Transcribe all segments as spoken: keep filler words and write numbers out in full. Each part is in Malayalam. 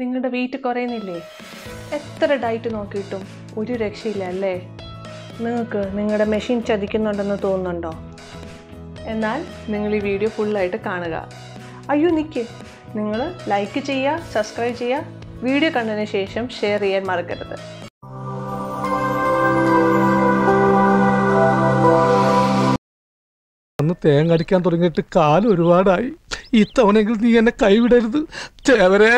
നിങ്ങളുടെ വെയിറ്റ് കുറയുന്നില്ലേ? എത്ര ഡയറ്റ് നോക്കിയിട്ടും ഒരു രക്ഷയില്ല അല്ലേ? നിങ്ങൾക്ക് നിങ്ങളുടെ മെഷീൻ ചതിക്കുന്നുണ്ടെന്ന് തോന്നുന്നുണ്ടോ? എന്നാൽ നിങ്ങൾ ഈ വീഡിയോ ഫുള്ളായിട്ട് കാണുക. അയ്യോ നിൽക്കേ, നിങ്ങൾ ലൈക്ക് ചെയ്യുക, സബ്സ്ക്രൈബ് ചെയ്യുക, വീഡിയോ കണ്ടതിന് ശേഷം ഷെയർ ചെയ്യാൻ മറക്കരുത്. അന്ന് തേങ്ങ അടിക്കാൻ തുടങ്ങിയിട്ട് കാലം ഒരുപാടായി. ഇത്തവണെങ്കിലും നീ എന്നെ കൈവിടരുത് ചേവരേ.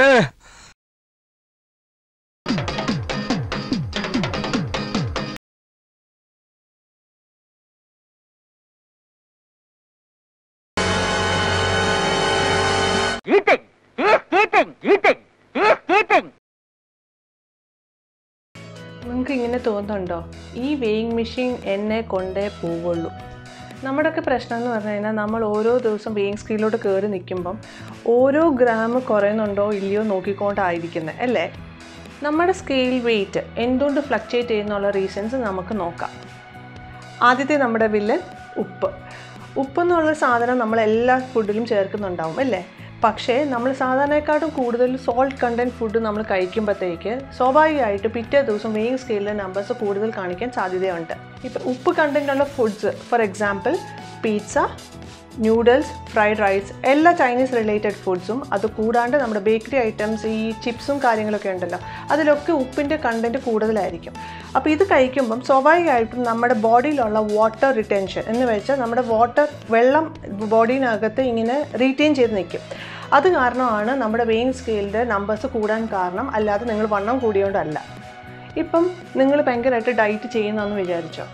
നിങ്ങൾക്ക് ഇങ്ങനെ തോന്നുന്നുണ്ടോ ഈ വെയിങ് മെഷീൻ എന്നെ കൊണ്ടേ പോവുള്ളൂ? നമ്മുടെയൊക്കെ പ്രശ്നം എന്ന് പറഞ്ഞു കഴിഞ്ഞാൽ നമ്മൾ ഓരോ ദിവസം വെയിങ് സ്കെയിലോട്ട് കയറി നിൽക്കുമ്പം ഓരോ ഗ്രാം കുറയുന്നുണ്ടോ ഇല്ലയോ നോക്കിക്കൊണ്ടായിരിക്കുന്നത് അല്ലേ? നമ്മുടെ സ്കെയിൽ വെയിറ്റ് എന്തുകൊണ്ട് ഫ്ലക്ച്വേറ്റ് ചെയ്യുന്നുള്ള റീസൺസ് നമുക്ക് നോക്കാം. ആദ്യത്തെ നമ്മുടെ വില്ലൻ ഉപ്പ്. ഉപ്പെന്നുള്ള സാധനം നമ്മൾ എല്ലാ ഫുഡിലും ചേർക്കുന്നുണ്ടാവും അല്ലേ? പക്ഷേ നമ്മൾ സാധാരണയെക്കാട്ടും കൂടുതൽ സോൾട്ട് കണ്ടൻറ്റ് ഫുഡ് നമ്മൾ കഴിക്കുമ്പോഴത്തേക്ക് സ്വാഭാവികമായിട്ട് പിറ്റേ ദിവസം വെയിങ് സ്കെയിലിലെ നമ്പേഴ്സ് കൂടുതൽ കാണിക്കാൻ സാധ്യതയുണ്ട്. ഇപ്പോൾ ഉപ്പ് കണ്ടൻറ്റുള്ള foods for example pizza, noodles, fried rice, എല്ലാ ചൈനീസ് റിലേറ്റഡ് ഫുഡ്സും അത് കൂടാണ്ട് നമ്മുടെ ബേക്കറി ഐറ്റംസ്, ഈ ചിപ്സും കാര്യങ്ങളൊക്കെ ഉണ്ടല്ലോ, അതിലൊക്കെ ഉപ്പിൻ്റെ കണ്ടൻറ്റ് കൂടുതലായിരിക്കും. അപ്പോൾ ഇത് കഴിക്കുമ്പം സ്വാഭാവികമായിട്ടും നമ്മുടെ ബോഡിയിലുള്ള വാട്ടർ റിറ്റൻഷൻ എന്ന് വെച്ചാൽ നമ്മുടെ വാട്ടർ വെള്ളം ബോഡിയിനകത്ത് ഇങ്ങനെ റീറ്റെയിൻ ചെയ്ത് നിൽക്കും. അത് കാരണമാണ് നമ്മുടെ വെയിങ് സ്കെയിലിൻ്റെ നമ്പേഴ്സ് കൂടാൻ കാരണം, അല്ലാതെ നിങ്ങൾ വണ്ണം കൂടിയോണ്ടല്ല. ഇപ്പം നിങ്ങൾ ഭയങ്കരമായിട്ട് ഡയറ്റ് ചെയ്യുന്നതെന്ന് വിചാരിച്ചോ,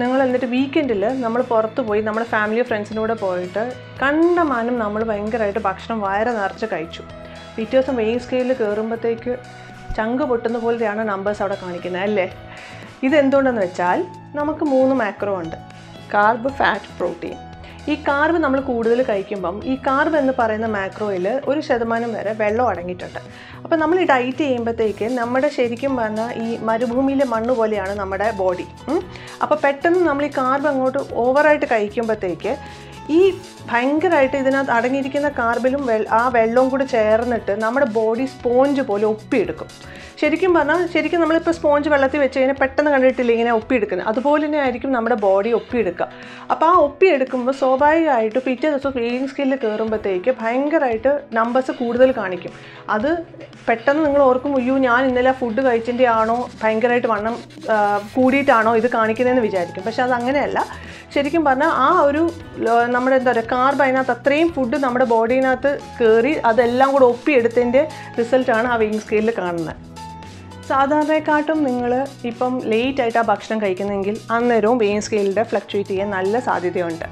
നിങ്ങൾ എന്നിട്ട് വീക്കെൻഡിൽ നമ്മൾ പുറത്ത് പോയി നമ്മുടെ ഫാമിലി ഫ്രണ്ട്സിനൂടെ പോയിട്ട് കണ്ടമാനം നമ്മൾ ഭയങ്കരമായിട്ട് ഭക്ഷണം വയറ് നിറച്ച് കഴിച്ചു. പിറ്റേ ദിവസം വെയിങ് സ്കെയിലിൽ കയറുമ്പോഴത്തേക്ക് ചങ്ക് പൊട്ടുന്ന പോലെയാണ് നമ്പേഴ്സ് അവിടെ കാണിക്കുന്നത് അല്ലേ? ഇതെന്തുകൊണ്ടെന്ന് വെച്ചാൽ നമുക്ക് മൂന്ന് മാക്രോ ഉണ്ട്: കാർബ്, ഫാറ്റ്, പ്രോട്ടീൻ. ഈ കാർബ് നമ്മൾ കൂടുതൽ കഴിക്കുമ്പം ഈ കാർബ് എന്ന് പറയുന്ന മാക്രോയിൽ ഒരു ശതമാനം വരെ വെള്ളം അടങ്ങിയിട്ടുണ്ട്. അപ്പോൾ നമ്മൾ ഈ ഡയറ്റ് ചെയ്യുമ്പോഴത്തേക്ക് നമ്മുടെ ശരിക്കും പറഞ്ഞാൽ ഈ മരുഭൂമിയിലെ മണ്ണ് പോലെയാണ് നമ്മുടെ ബോഡി. അപ്പോൾ പെട്ടെന്ന് നമ്മൾ ഈ കാർബ് അങ്ങോട്ട് ഓവറായിട്ട് കഴിക്കുമ്പോഴത്തേക്ക് ഈ ഭയങ്കരമായിട്ട് ഇതിനകത്ത് അടങ്ങിയിരിക്കുന്ന കാർബിലും ആ വെള്ളവും കൂടി ചേർന്നിട്ട് നമ്മുടെ ബോഡി സ്പോഞ്ച് പോലെ ഒപ്പിയെടുക്കും. ശരിക്കും പറഞ്ഞാൽ ശരിക്കും നമ്മളിപ്പോൾ സ്പോഞ്ച് വെള്ളത്തിൽ വെച്ച് കഴിഞ്ഞാൽ പെട്ടെന്ന് കണ്ടിട്ടില്ല ഇങ്ങനെ ഒപ്പിയെടുക്കുന്നത്, അതുപോലെ തന്നെ ആയിരിക്കും നമ്മുടെ ബോഡി ഒപ്പിയെടുക്കുക. അപ്പോൾ ആ ഒപ്പിയെടുക്കുമ്പോൾ സ്വാഭാവികമായിട്ട് പിറ്റേ ദിവസം വെയിങ് സ്കെയിലിൽ കയറുമ്പോഴത്തേക്ക് ഭയങ്കരമായിട്ട് നമ്പേഴ്സ് കൂടുതൽ കാണിക്കും. അത് പെട്ടെന്ന് നിങ്ങൾ ഓർക്കും, അയ്യോ ഞാൻ ഇന്നലെ ഫുഡ് കഴിച്ചതിൻ്റെ ആണോ, ഭയങ്കരമായിട്ട് വണ്ണം കൂടിയിട്ടാണോ ഇത് കാണിക്കുന്നതെന്ന് വിചാരിക്കും. പക്ഷെ അതങ്ങനെയല്ല. ശരിക്കും പറഞ്ഞാൽ ആ ഒരു നമ്മുടെ എന്താ പറയുക, കാർബ് അതിനകത്ത് അത്രയും ഫുഡ് നമ്മുടെ ബോഡീനകത്ത് കയറി അതെല്ലാം കൂടെ ഒപ്പിയെടുത്തതിൻ്റെ റിസൾട്ടാണ് ആ വെയിങ് സ്കെയിലിൽ കാണുന്നത്. സാധാരണയെക്കാട്ടും നിങ്ങൾ ഇപ്പം ലേറ്റായിട്ട് ആ ഭക്ഷണം കഴിക്കുന്നെങ്കിൽ അന്നേരവും വെയിങ് സ്കെയിലിൻ്റെ ഫ്ലക്ച്വേറ്റ് ചെയ്യാൻ നല്ല സാധ്യതയുണ്ട്.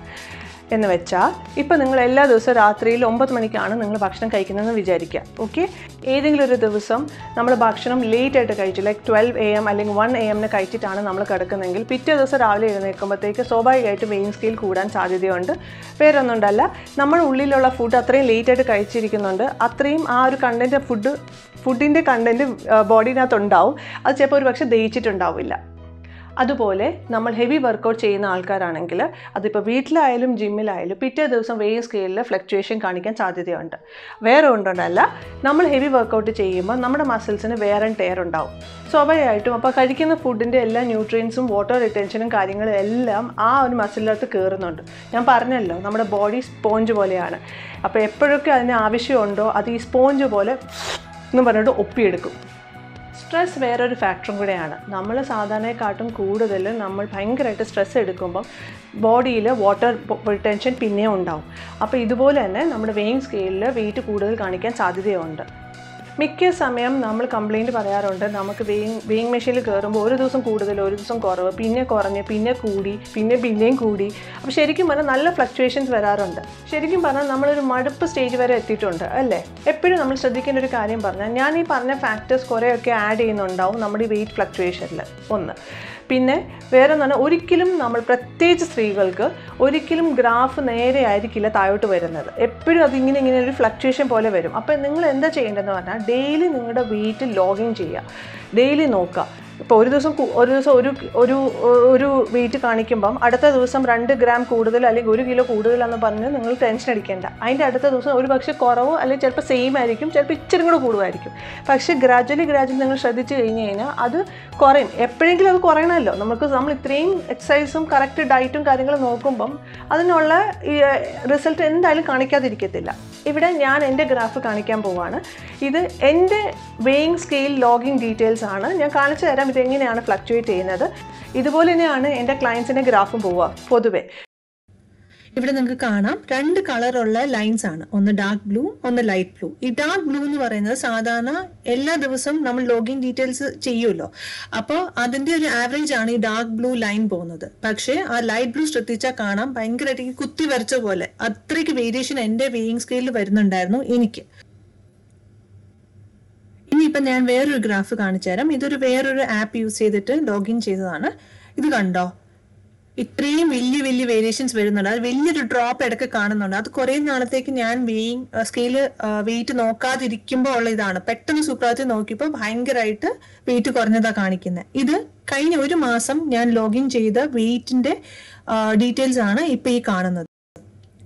എന്ന് വെച്ചാൽ ഇപ്പം നിങ്ങൾ എല്ലാ ദിവസവും രാത്രിയിൽ ഒമ്പത് മണിക്കാണ് നിങ്ങൾ ഭക്ഷണം കഴിക്കുന്നതെന്ന് വിചാരിക്കുക. ഓക്കെ, ഏതെങ്കിലും ഒരു ദിവസം നമ്മൾ ഭക്ഷണം ലേറ്റായിട്ട് കഴിച്ചു, ലൈക്ക് ട്വൽവ് എ എം അല്ലെങ്കിൽ വൺ എ എമ്മിന് കഴിച്ചിട്ടാണ് നമ്മൾ കിടക്കുന്നതെങ്കിൽ പിറ്റേ ദിവസം രാവിലെ എഴുന്നേൽക്കുമ്പോഴത്തേക്ക് സ്വാഭാവികമായിട്ട് വെയിങ് സ്കെയിൽ കൂടാൻ സാധ്യതയുണ്ട്. വേറെ ഒന്നും ഉണ്ടല്ല, നമ്മുടെ ഉള്ളിലുള്ള ഫുഡ് അത്രയും ലേറ്റായിട്ട് കഴിച്ചിരിക്കുന്നുണ്ട്, അത്രയും ആ ഒരു കണ്ടൻറ്റ് ഫുഡ് ഫുഡിൻ്റെ കണ്ടൻറ്റ് ബോഡീനകത്തുണ്ടാവും. അത് ചിലപ്പോൾ ഒരു പക്ഷേ ദഹിച്ചിട്ടുണ്ടാവില്ല. അതുപോലെ നമ്മൾ ഹെവി വർക്കൗട്ട് ചെയ്യുന്ന ആൾക്കാരാണെങ്കിൽ അതിപ്പോൾ വീട്ടിലായാലും ജിമ്മിലായാലും പിറ്റേ ദിവസം വെയിങ് സ്കെയിലിൽ ഫ്ലക്ച്വേഷൻ കാണിക്കാൻ സാധ്യതയുണ്ട്. വേറെ ഉണ്ടല്ല, നമ്മൾ ഹെവി വർക്കൗട്ട് ചെയ്യുമ്പോൾ നമ്മുടെ മസിൽസിന് വേറെ ടയർ ഉണ്ടാവും സ്വാഭാവികമായിട്ടും. അപ്പോൾ കഴിക്കുന്ന ഫുഡിൻ്റെ എല്ലാ ന്യൂട്രിയൻസും വാട്ടർ റിറ്റൻഷനും കാര്യങ്ങളും എല്ലാം ആ ഒരു മസിലിനകത്ത് കയറുന്നുണ്ട്. ഞാൻ പറഞ്ഞല്ലോ, നമ്മുടെ ബോഡി സ്പോഞ്ച് പോലെയാണ്. അപ്പോൾ എപ്പോഴൊക്കെ അതിന് ആവശ്യമുണ്ടോ അത് ഈ സ്പോഞ്ച് പോലെ എന്ന് പറഞ്ഞിട്ട് ഒപ്പിയെടുക്കും. സ്ട്രെസ് വേറൊരു ഫാക്ടറും കൂടെയാണ്. നമ്മൾ സാധാരണയെക്കാട്ടും കൂടുതൽ നമ്മൾ ഭയങ്കരമായിട്ട് സ്ട്രെസ് എടുക്കുമ്പം ബോഡിയിൽ വാട്ടർ റിറ്റൻഷൻ പിന്നെയും ഉണ്ടാവും. അപ്പോൾ ഇതുപോലെ തന്നെ നമ്മുടെ വെയിങ് സ്കെയിലിൽ വെയിറ്റ് കൂടുതൽ കാണിക്കാൻ സാധ്യതയുണ്ട്. മിക്ക സമയം നമ്മൾ കംപ്ലയിൻറ്റ് പറയാറുണ്ട്, നമുക്ക് വെയിങ് വെയിങ് മെഷീനിൽ കയറുമ്പോൾ ഒരു ദിവസം കൂടുതൽ, ഒരു ദിവസം കുറവ്, പിന്നെ കുറഞ്ഞ്, പിന്നെ കൂടി, പിന്നെ പിന്നെയും കൂടി. അപ്പോൾ ശരിക്കും പറഞ്ഞാൽ നല്ല ഫ്ലക്ച്വേഷൻസ് വരാറുണ്ട്. ശരിക്കും പറഞ്ഞാൽ നമ്മളൊരു മടുപ്പ് സ്റ്റേജ് വരെ എത്തിയിട്ടുണ്ട് അല്ലേ? എപ്പോഴും നമ്മൾ ശ്രദ്ധിക്കേണ്ട ഒരു കാര്യം പറഞ്ഞാൽ, ഞാൻ ഈ പറഞ്ഞ ഫാക്ടേഴ്സ് കുറേയൊക്കെ ആഡ് ചെയ്യുന്നുണ്ടാവും നമ്മുടെ ഈ വെയിറ്റ് ഫ്ലക്ച്വേഷനിൽ. ഒന്ന്, പിന്നെ വേറെ എന്ന് പറഞ്ഞാൽ ഒരിക്കലും നമ്മൾ പ്രത്യേകിച്ച് സ്ത്രീകൾക്ക് ഒരിക്കലും ഗ്രാഫ് നേരെ ആയിരിക്കില്ല താഴോട്ട് വരുന്നത്. എപ്പോഴും അതിങ്ങനെ ഇങ്ങനെ ഒരു ഫ്ലക്ച്വേഷൻ പോലെ വരും. അപ്പോൾ നിങ്ങൾ എന്താ ചെയ്യേണ്ടതെന്ന് പറഞ്ഞാൽ ഡെയിലി നിങ്ങളുടെ വെയിറ്റ് ലോഗിൻ ചെയ്യുക, ഡെയിലി നോക്കുക. ഇപ്പോൾ ഒരു ദിവസം ഒരു ദിവസം ഒരു ഒരു ഒരു വെയിറ്റ് കാണിക്കുമ്പം അടുത്ത ദിവസം രണ്ട് ഗ്രാം കൂടുതൽ അല്ലെങ്കിൽ ഒരു കിലോ കൂടുതലെന്ന് പറഞ്ഞ് നിങ്ങൾ ടെൻഷൻ അടിക്കേണ്ട. അതിൻ്റെ അടുത്ത ദിവസം ഒരു പക്ഷേ കുറവോ അല്ലെങ്കിൽ ചിലപ്പോൾ സെയിം ആയിരിക്കും, ചിലപ്പോൾ ഇച്ചിരി കൂടെ കൂടുമായിരിക്കും. പക്ഷേ ഗ്രാജുവലി ഗ്രാജുവലി നിങ്ങൾ ശ്രദ്ധിച്ച് കഴിഞ്ഞ് കഴിഞ്ഞാൽ അത് കുറയും. എപ്പോഴെങ്കിലും അത് കുറയണമല്ലോ. നമുക്ക് നമ്മൾ ഇത്രയും എക്സസൈസും കറക്റ്റ് ഡയറ്റും കാര്യങ്ങളും നോക്കുമ്പം അതിനുള്ള റിസൾട്ട് എന്തായാലും കാണിക്കാതിരിക്കത്തില്ല. ഇവിടെ ഞാൻ എൻ്റെ ഗ്രാഫ് കാണിക്കാൻ പോവാണ്. ഇത് എൻ്റെ വെയിങ് സ്കെയിൽ ലോഗിങ് ഡീറ്റെയിൽസ് ആണ്. ഞാൻ കാണിച്ചു തരാം ഇതെങ്ങനെയാണ് ഫ്ലക്ച്വേറ്റ് ചെയ്യുന്നത്. ഇതുപോലെ തന്നെയാണ് എൻ്റെ ക്ലയൻസിൻ്റെ ഗ്രാഫും പോവുക. പൊതുവെ ഇവിടെ നിങ്ങൾക്ക് കാണാം രണ്ട് കളറുള്ള ലൈൻസ് ആണ്, ഒന്ന് ഡാർക്ക് ബ്ലൂ ഒന്ന് ലൈറ്റ് ബ്ലൂ. ഈ ഡാർക്ക് ബ്ലൂ എന്ന് പറയുന്നത് സാധാരണ എല്ലാ ദിവസവും നമ്മൾ ലോഗിൻ ഡീറ്റെയിൽസ് ചെയ്യുമല്ലോ, അപ്പോൾ അതിൻ്റെ ഒരു ആവറേജ് ആണ് ഈ ഡാർക്ക് ബ്ലൂ ലൈൻ പോകുന്നത്. പക്ഷേ ആ ലൈറ്റ് ബ്ലൂ ശ്രദ്ധിച്ചാൽ കാണാം ഭയങ്കരമായിട്ട് കുത്തി വരച്ച പോലെ അത്രയ്ക്ക് വേരിയേഷൻ എൻ്റെ വെയിങ് സ്കെയിലിൽ വരുന്നുണ്ടായിരുന്നു എനിക്ക്. ഇനിയിപ്പം ഞാൻ വേറൊരു ഗ്രാഫ് കാണിച്ചു തരാം. ഇതൊരു വേറൊരു ആപ്പ് യൂസ് ചെയ്തിട്ട് ലോഗിൻ ചെയ്തതാണ്. ഇത് കണ്ടോ, ഇത്രയും വലിയ വലിയ വേരിയേഷൻസ് വരുന്നുണ്ട്. അത് വലിയൊരു ഡ്രോപ്പ് ഇടയ്ക്ക് കാണുന്നുണ്ട്. അത് കുറേ നാളത്തേക്ക് ഞാൻ വെയിങ് സ്കെയില് വെയിറ്റ് നോക്കാതിരിക്കുമ്പോൾ ഉള്ള ഇതാണ്. പെട്ടെന്ന് സൂപ്രാത്തിൽ നോക്കിയപ്പോൾ ഭയങ്കരമായിട്ട് വെയിറ്റ് കുറഞ്ഞതാണ് കാണിക്കുന്നത്. ഇത് കഴിഞ്ഞ ഒരു മാസം ഞാൻ ലോഗിൻ ചെയ്ത വെയിറ്റിൻ്റെ ഡീറ്റെയിൽസ് ആണ് ഇപ്പോൾ ഈ കാണുന്നത്.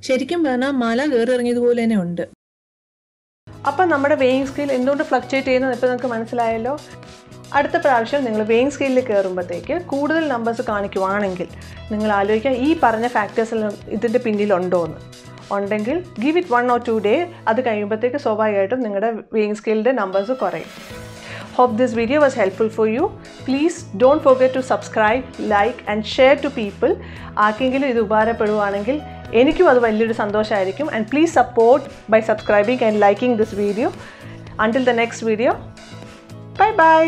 ശരിക്കും പറഞ്ഞാൽ മല കയറി ഇറങ്ങിയതുപോലെ തന്നെ ഉണ്ട്. അപ്പം നമ്മുടെ വെയിങ് സ്കെയിൽ എന്തുകൊണ്ട് ഫ്ലക്ച്വേറ്റ് ചെയ്യുന്നത് ഇപ്പോൾ നിങ്ങൾക്ക് മനസ്സിലായല്ലോ. അടുത്ത പ്രാവശ്യം നിങ്ങൾ വെയിങ് സ്കെയിലിൽ കയറുമ്പോഴത്തേക്ക് കൂടുതൽ നമ്പേഴ്സ് കാണിക്കുവാണെങ്കിൽ നിങ്ങൾ ആലോചിക്കുക ഈ പറഞ്ഞ ഫാക്ടേഴ്സിൽ ഇതിൻ്റെ പിന്നിലുണ്ടോ എന്ന്. ഉണ്ടെങ്കിൽ give it one or two day. അത് കഴിയുമ്പോഴത്തേക്ക് സ്വാഭാവികമായിട്ടും നിങ്ങളുടെ വെയിങ് സ്കെയിലിൻ്റെ നമ്പേഴ്സ് കുറയും. Hope this video was helpful for you. Please don't forget to subscribe, like and share to people. ആർക്കെങ്കിലും ഇത് ഉപകാരപ്പെടുവാണെങ്കിൽ എനിക്കും അത് വലിയൊരു സന്തോഷമായിരിക്കും. And please support by subscribing and liking this video. Until the next video, bye by.